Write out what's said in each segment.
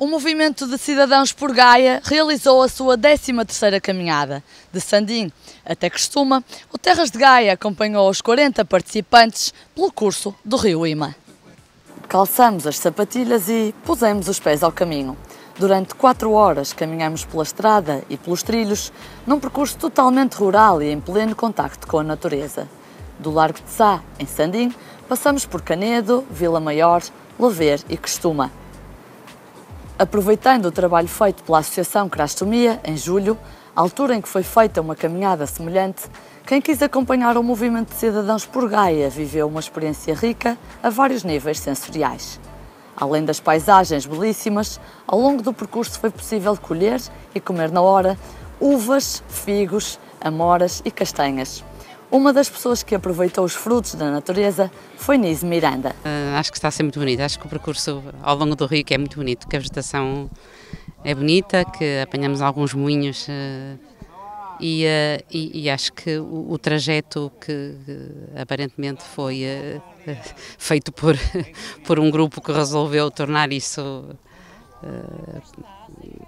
O Movimento de Cidadãos por Gaia realizou a sua 13ª caminhada. De Sandim até Crestuma, o Terras de Gaia acompanhou os 40 participantes pelo curso do Rio Uíma. Calçamos as sapatilhas e pusemos os pés ao caminho. Durante 4 horas caminhamos pela estrada e pelos trilhos, num percurso totalmente rural e em pleno contacto com a natureza. Do Largo de Sá, em Sandim, passamos por Canedo, Vila Maior, Lever e Crestuma. Aproveitando o trabalho feito pela Associação Crastumia, em julho, altura em que foi feita uma caminhada semelhante, quem quis acompanhar o Movimento de Cidadãos por Gaia viveu uma experiência rica a vários níveis sensoriais. Além das paisagens belíssimas, ao longo do percurso foi possível colher e comer na hora uvas, figos, amoras e castanhas. Uma das pessoas que aproveitou os frutos da natureza foi Nise Miranda. Acho que está a ser muito bonito, acho que o percurso ao longo do rio que é muito bonito, que a vegetação é bonita, que apanhamos alguns moinhos e acho que o trajeto que aparentemente foi feito por um grupo que resolveu tornar isso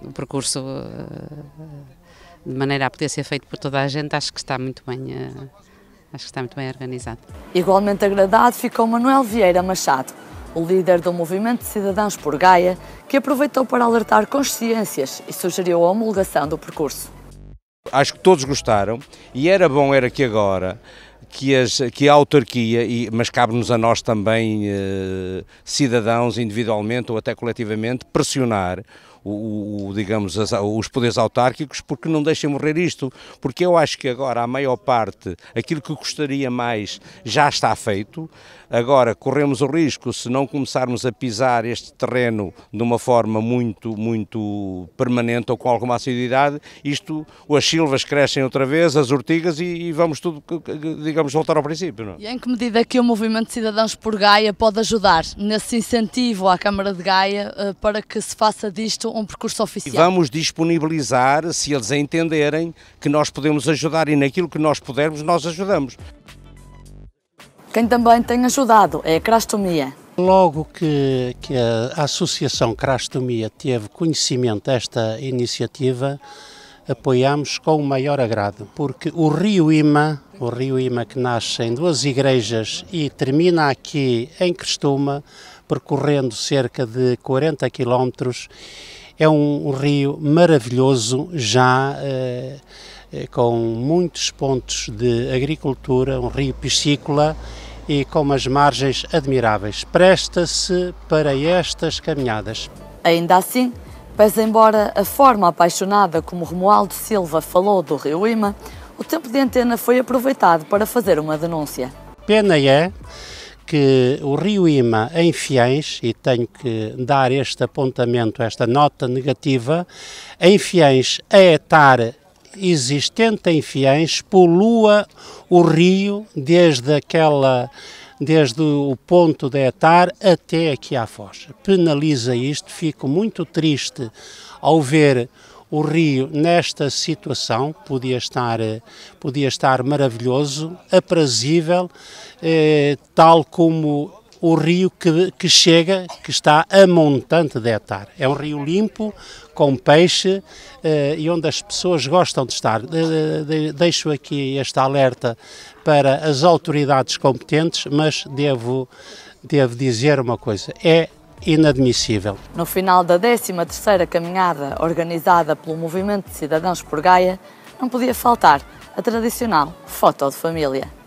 um percurso de maneira a poder ser feito por toda a gente, acho que está muito bem. Acho que está muito bem organizado. Igualmente agradado ficou Manuel Vieira Machado, o líder do Movimento de Cidadãos por Gaia, que aproveitou para alertar consciências e sugeriu a homologação do percurso. Acho que todos gostaram e era bom que agora, que a autarquia, mas cabe-nos a nós também, cidadãos, individualmente ou até coletivamente, pressionar digamos, os poderes autárquicos, porque não deixem morrer isto, porque eu acho que agora a maior parte, aquilo que gostaria mais já está feito, agora corremos o risco, se não começarmos a pisar este terreno de uma forma muito permanente ou com alguma assiduidade, isto, as silvas crescem outra vez, as ortigas e vamos tudo, digamos, voltar ao princípio. Não? E em que medida que o Movimento de Cidadãos por Gaia pode ajudar nesse incentivo à Câmara de Gaia para que se faça disto um percurso oficial? Vamos disponibilizar, se eles entenderem, que nós podemos ajudar e naquilo que nós pudermos, nós ajudamos. Quem também tem ajudado é a Crastumia. Logo que a Associação Crastumia teve conhecimento desta iniciativa, apoiámos com o maior agrado, porque o Rio Uíma que nasce em 2 igrejas e termina aqui em Crestuma, percorrendo cerca de 40 quilómetros, é um rio maravilhoso, já com muitos pontos de agricultura, um rio piscícola e com umas margens admiráveis. Presta-se para estas caminhadas. Ainda assim, pese embora a forma apaixonada como Romualdo Silva falou do Rio Uíma, o tempo de antena foi aproveitado para fazer uma denúncia. Pena é que o Rio Uíma em Fiães, e tenho que dar este apontamento, esta nota negativa, em Fiães, a Etar existente em Fiães polua o rio desde o ponto de Etar até aqui à foz. Penaliza isto, fico muito triste ao ver o rio nesta situação. Podia estar maravilhoso, aprazível, tal como o rio que chega, que está a montante de Etar. É um rio limpo, com peixe e onde as pessoas gostam de estar. Deixo aqui este alerta para as autoridades competentes, mas devo dizer uma coisa, é inadmissível. No final da 13ª caminhada organizada pelo Movimento de Cidadãos por Gaia, não podia faltar a tradicional foto de família.